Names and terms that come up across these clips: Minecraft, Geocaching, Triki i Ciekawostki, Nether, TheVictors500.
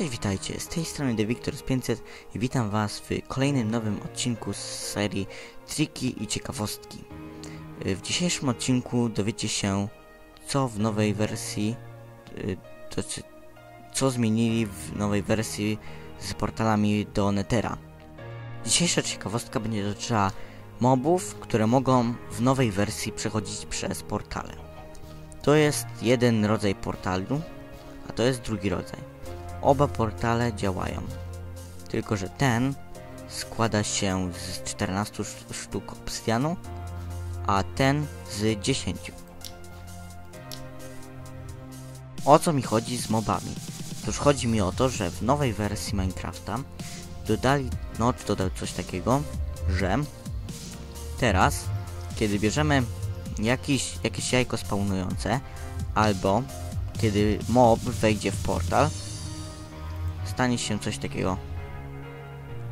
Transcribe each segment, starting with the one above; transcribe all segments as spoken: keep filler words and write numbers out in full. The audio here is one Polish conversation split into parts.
Cześć, witajcie, z tej strony TheVictors pięćset i witam was w kolejnym nowym odcinku z serii Triki i Ciekawostki. W dzisiejszym odcinku dowiecie się, co w nowej wersji, to, co zmienili w nowej wersji z portalami do Nethera. Dzisiejsza ciekawostka będzie dotyczyła mobów, które mogą w nowej wersji przechodzić przez portale. To jest jeden rodzaj portalu, a to jest drugi rodzaj. Oba portale działają, tylko że ten składa się z czternastu sztuk obsydianu, a ten z dziesięciu. O co mi chodzi z mobami? Otóż chodzi mi o to, że w nowej wersji Minecrafta dodali, Notch dodał coś takiego, że teraz, kiedy bierzemy jakiś, jakieś jajko spawnujące, albo kiedy mob wejdzie w portal, stanie się coś takiego.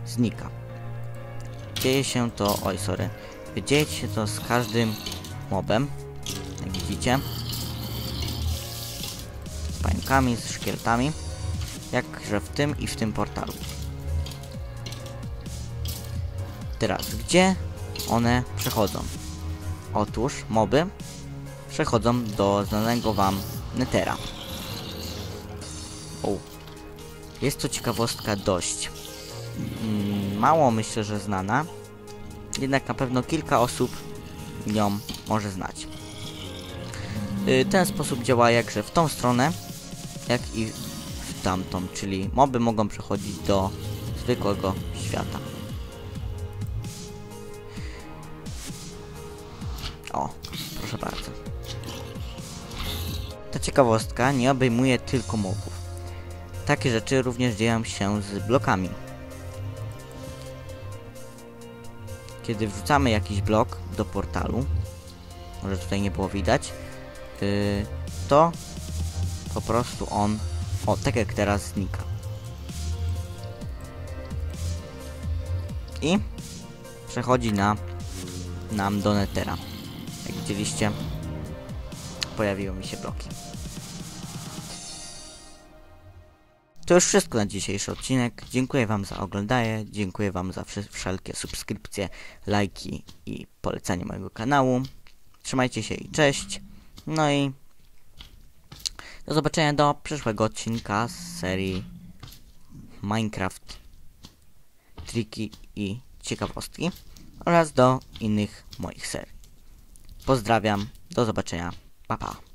Znika. Dzieje się to... Oj, sorry. Dzieje się to z każdym mobem. Jak widzicie. Z pająkami, z szkieletami. Jakże w tym i w tym portalu. Teraz, gdzie one przechodzą? Otóż moby przechodzą do znanego wam Nethera. O. Jest to ciekawostka dość mało, myślę, że znana, jednak na pewno kilka osób ją może znać. Ten sposób działa jakże w tą stronę, jak i w tamtą, czyli moby mogą przechodzić do zwykłego świata. O, proszę bardzo. Ta ciekawostka nie obejmuje tylko mobów. Takie rzeczy również dzieją się z blokami. Kiedy wrzucamy jakiś blok do portalu, może tutaj nie było widać, yy, to po prostu on, o, tak jak teraz, znika. I przechodzi na, nam do Nethera. Jak widzieliście, pojawiły mi się bloki. To już wszystko na dzisiejszy odcinek. Dziękuję wam za oglądanie, dziękuję wam za wszelkie subskrypcje, lajki i polecanie mojego kanału. Trzymajcie się i cześć. No i do zobaczenia do przyszłego odcinka z serii Minecraft Triki i Ciekawostki oraz do innych moich serii. Pozdrawiam, do zobaczenia, pa pa.